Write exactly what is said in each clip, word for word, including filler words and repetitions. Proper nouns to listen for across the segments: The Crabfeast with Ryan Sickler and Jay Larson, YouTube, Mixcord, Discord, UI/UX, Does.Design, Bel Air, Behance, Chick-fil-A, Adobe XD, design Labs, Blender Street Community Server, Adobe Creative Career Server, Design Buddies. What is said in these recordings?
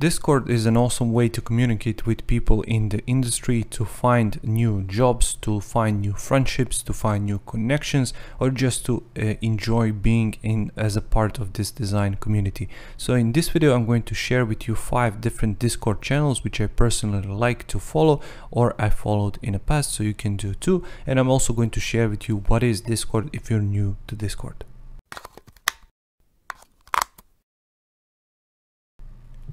Discord is an awesome way to communicate with people in the industry, to find new jobs, to find new friendships, to find new connections, or just to uh, enjoy being in as a part of this design community. So in this video I'm going to share with you five different Discord channels which I personally like to follow or I followed in the past, so you can do too. And I'm also going to share with you what is Discord if you're new to Discord.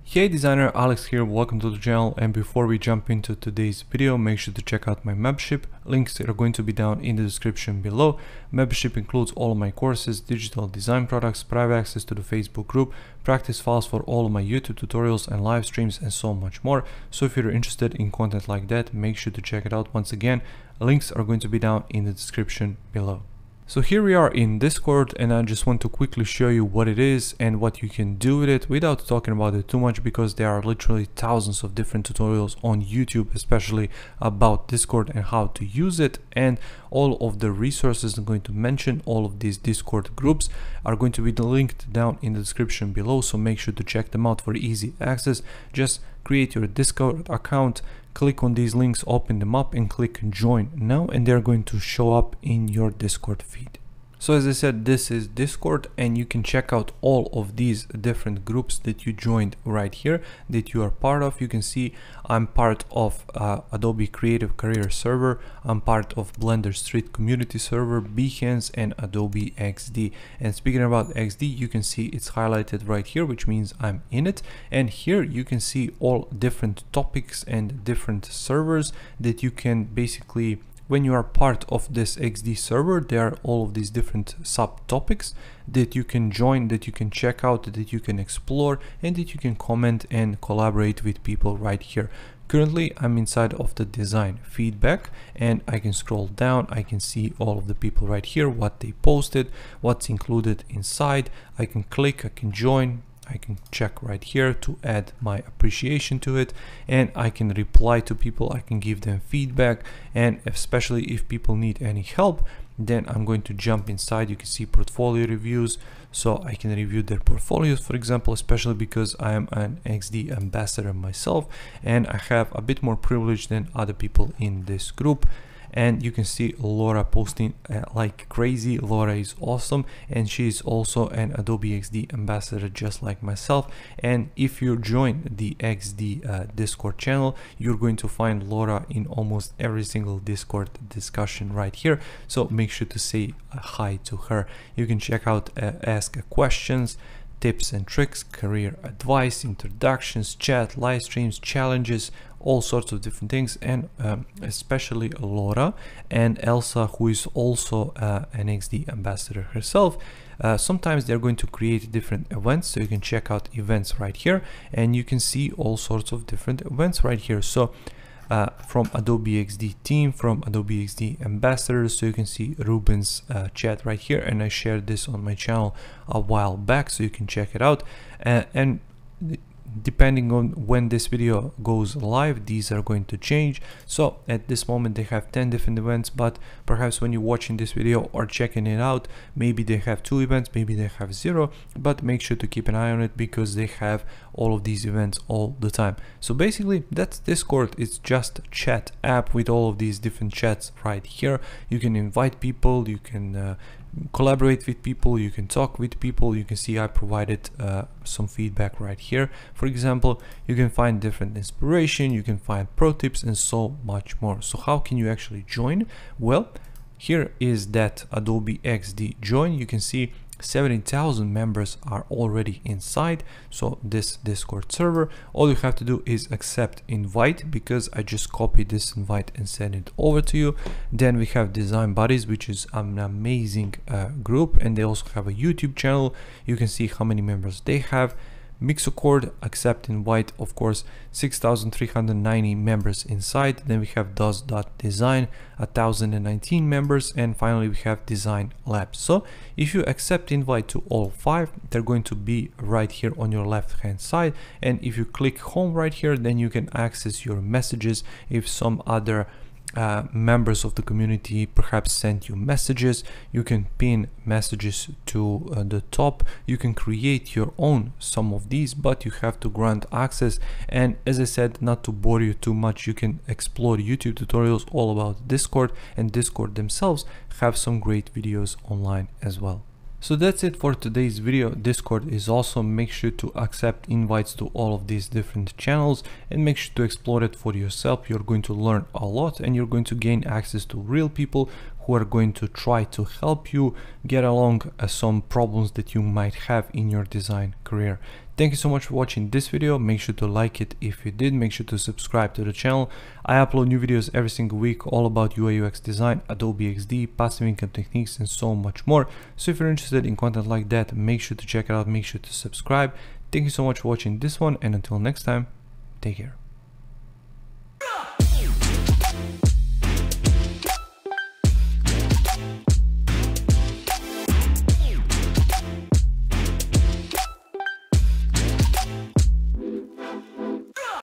Hey designer, Alex here, welcome to the channel, and before we jump into today's video, make sure to check out my membership. Links are going to be down in the description below. Membership includes all of my courses, digital design products, private access to the Facebook group, practice files for all of my YouTube tutorials and live streams, and so much more. So if you're interested in content like that, make sure to check it out. Once again, links are going to be down in the description below. So here we are in Discord, and I just want to quickly show you what it is and what you can do with it without talking about it too much, because there are literally thousands of different tutorials on YouTube, especially about Discord and how to use it. And all of the resources I'm going to mention, all of these Discord groups, are going to be linked down in the description below, so make sure to check them out for easy access. Just create your Discord account, click on these links, open them up, and click join now, and they're going to show up in your Discord feed. So as I said, this is Discord, and you can check out all of these different groups that you joined right here, that you are part of. You can see I'm part of uh, Adobe Creative Career Server, I'm part of Blender Street Community Server, Behance, and Adobe X D. And speaking about X D, you can see it's highlighted right here, which means I'm in it. And here you can see all different topics and different servers that you can basically, when you are part of this X D server, there are all of these different subtopics that you can join, that you can check out, that you can explore, and that you can comment and collaborate with people right here. Currently, I'm inside of the design feedback, and I can scroll down. I can see all of the people right here, what they posted, what's included inside. I can click, I can join. I can check right here to add my appreciation to it, and I can reply to people, I can give them feedback, and especially if people need any help, then I'm going to jump inside. You can see portfolio reviews, so I can review their portfolios, for example, especially because I am an X D ambassador myself, and I have a bit more privilege than other people in this group. And you can see Laura posting uh, like crazy. Laura is awesome, and she is also an Adobe X D ambassador just like myself. And if you join the X D uh, Discord channel, you're going to find Laura in almost every single Discord discussion right here, so make sure to say uh, hi to her. You can check out uh, ask questions, tips and tricks, career advice, introductions, chat, live streams, challenges, all sorts of different things. And um, especially Laura and Elsa, who is also uh, an X D ambassador herself, uh, sometimes they're going to create different events, so you can check out events right here, and you can see all sorts of different events right here. So Uh, from Adobe X D team, from Adobe X D ambassadors, so you can see Ruben's uh, chat right here, and I shared this on my channel a while back, so you can check it out. Uh, and depending on when this video goes live, these are going to change. So at this moment they have ten different events, but perhaps when you're watching this video or checking it out, maybe they have two events, maybe they have zero, but make sure to keep an eye on it because they have all of these events all the time. So basically that's Discord. It's just a chat app with all of these different chats right here. You can invite people, you can uh, collaborate with people, you can talk with people. You can see I provided uh, some feedback right here, for example. You can find different inspiration, you can find pro tips, and so much more. So how can you actually join? Well, here is that Adobe X D join. You can see seventy thousand members are already inside, so this Discord server. All you have to do is accept invite, because I just copied this invite and send it over to you. Then we have Design Buddies, which is an amazing uh, group, and they also have a YouTube channel. You can see how many members they have. Mixcord, accept invite, of course, six thousand three hundred ninety members inside. Then we have does dot design, one thousand nineteen members, and finally we have Design Labs. So if you accept invite to all five, they're going to be right here on your left hand side, and if you click home right here, then you can access your messages if some other uh, members of the community perhaps send you messages. You can pin messages to uh, the top. You can create your own some of these, but you have to grant access. And as I said, not to bore you too much, you can explore YouTube tutorials all about Discord, and Discord themselves have some great videos online as well. So that's it for today's video. Discord is awesome. Make sure to accept invites to all of these different channels and make sure to explore it for yourself. You're going to learn a lot and you're going to gain access to real people who are going to try to help you get along uh, some problems that you might have in your design career. Thank you so much for watching this video. Make sure to like it if you did. Make sure to subscribe to the channel. I upload new videos every single week all about U I U X design, Adobe X D, passive income techniques, and so much more. So if you're interested in content like that, make sure to check it out. Make sure to subscribe. Thank you so much for watching this one, and until next time, take care.